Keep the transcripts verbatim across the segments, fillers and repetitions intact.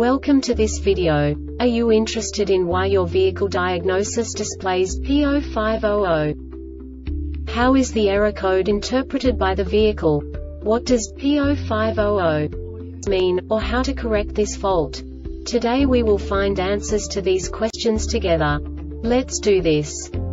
Welcome to this video. Are you interested in why your vehicle diagnosis displays P zero five zero zero? How is the error code interpreted by the vehicle? What does P zero five zero zero mean, or how to correct this fault? Today we will find answers to these questions together. Let's do this.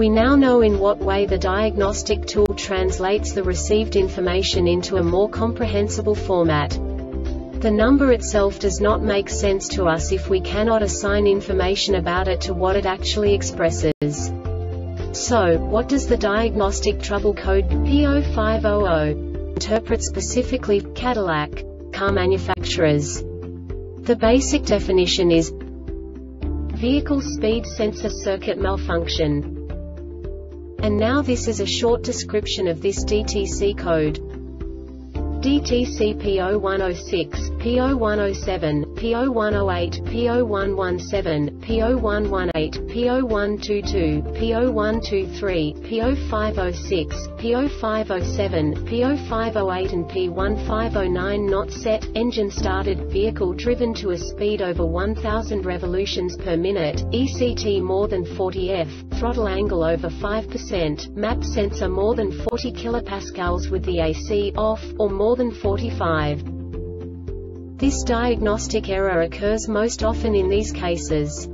We now know in what way the diagnostic tool translates the received information into a more comprehensible format. The number itself does not make sense to us if we cannot assign information about it to what it actually expresses. So, what does the diagnostic trouble code P zero five zero zero interpret specifically for Cadillac car manufacturers? The basic definition is vehicle speed sensor circuit malfunction. And now this is a short description of this D T C code. D T C P zero one zero six, P zero one zero seven, P zero one zero eight, P zero one one seven, P zero one one eight, P zero one two two, P zero one two three, P zero five zero six, P zero five zero seven, P zero five zero eight and P one five zero nine not set. Engine started, vehicle driven to a speed over one thousand revolutions per minute, E C T more than forty F, throttle angle over five percent, M A P sensor more than forty kilopascals with the A C off, or more than forty-five. This diagnostic error occurs most often in these cases.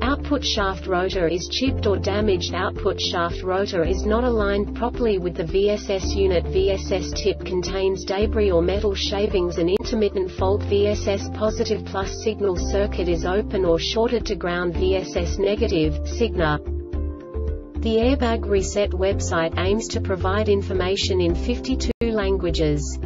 Output shaft rotor is chipped or damaged. Output shaft rotor is not aligned properly with the V S S unit. V S S tip contains debris or metal shavings. An intermittent fault. V S S positive plus signal circuit is open or shorted to ground. V S S negative, signal. The Airbag Reset website aims to provide information in fifty-two languages.